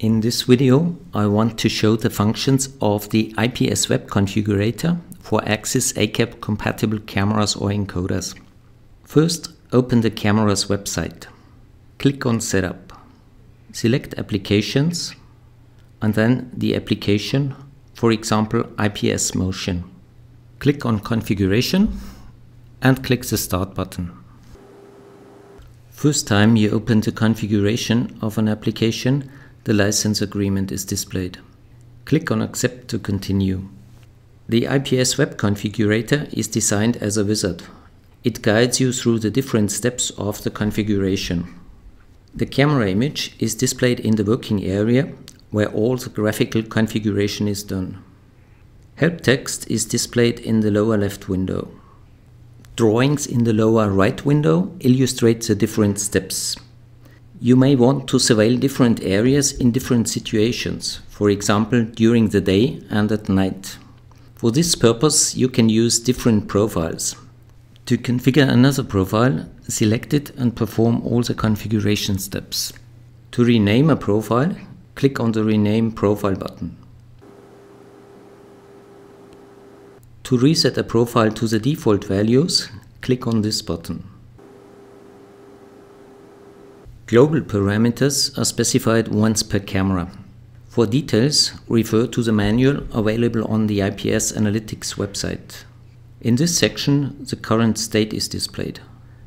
In this video, I want to show the functions of the IPS Web Configurator for Axis ACAP compatible cameras or encoders. First, open the camera's website. Click on Setup. Select Applications and then the application, for example IPS Motion. Click on Configuration and click the Start button. First time you open the configuration of an application, the license agreement is displayed. Click on Accept to continue. The IPS Web Configurator is designed as a wizard. It guides you through the different steps of the configuration. The camera image is displayed in the working area where all the graphical configuration is done. Help text is displayed in the lower left window. Drawings in the lower right window illustrate the different steps. You may want to surveil different areas in different situations, for example during the day and at night. For this purpose you can use different profiles. To configure another profile, select it and perform all the configuration steps. To rename a profile, click on the Rename Profile button. To reset a profile to the default values, click on this button. Global parameters are specified once per camera. For details, refer to the manual available on the IPS Analytics website. In this section, the current state is displayed.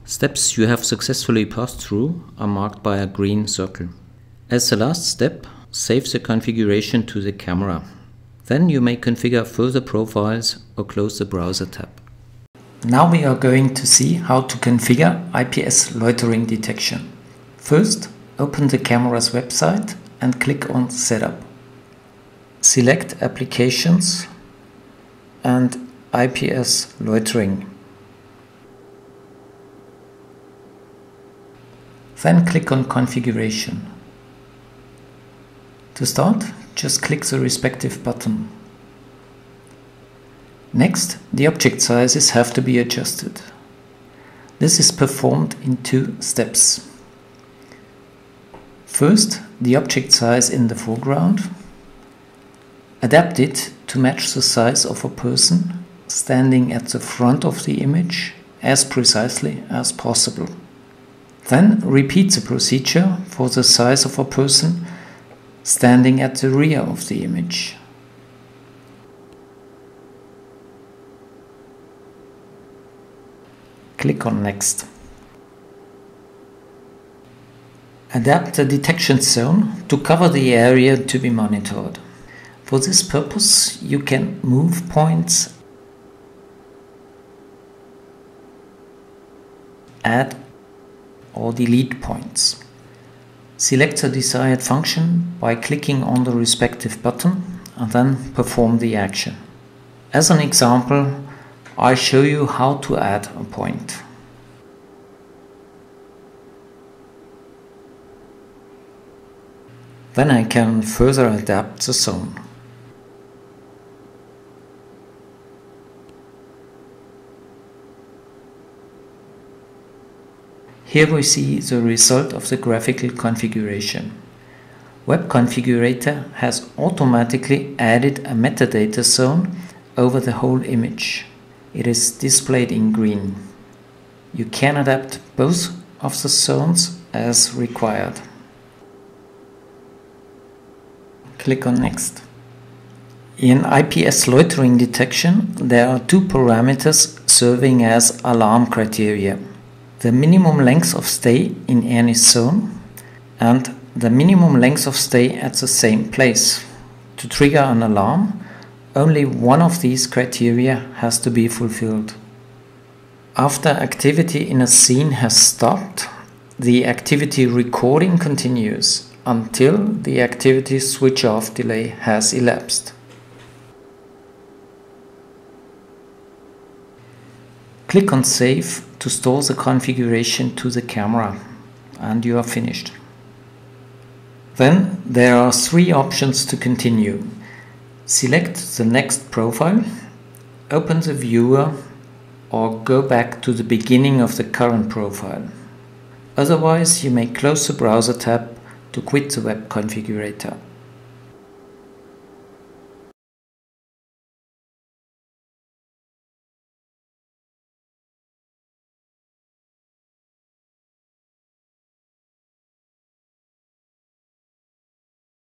Steps you have successfully passed through are marked by a green circle. As the last step, save the configuration to the camera. Then you may configure further profiles or close the browser tab. Now we are going to see how to configure IPS loitering detection. First, open the camera's website and click on Setup. Select Applications and IPS Loitering. Then click on Configuration. To start, just click the respective button. Next, the object sizes have to be adjusted. This is performed in two steps. First, the object size in the foreground. Adapt it to match the size of a person standing at the front of the image as precisely as possible. Then repeat the procedure for the size of a person standing at the rear of the image. Click on Next. Adapt the detection zone to cover the area to be monitored. For this purpose, you can move points, add or delete points. Select the desired function by clicking on the respective button and then perform the action. As an example, I show you how to add a point. Then I can further adapt the zone. Here we see the result of the graphical configuration. Web Configurator has automatically added a metadata zone over the whole image. It is displayed in green. You can adapt both of the zones as required. Click on Next. In IPS loitering detection, there are two parameters serving as alarm criteria: the minimum length of stay in any zone and the minimum length of stay at the same place. To trigger an alarm, only one of these criteria has to be fulfilled. After activity in a scene has stopped, the activity recording continues until the activity switch off delay has elapsed. Click on Save to store the configuration to the camera and you are finished. Then there are three options to continue. Select the next profile, open the viewer or go back to the beginning of the current profile. Otherwise you may close the browser tab to quit the web configurator.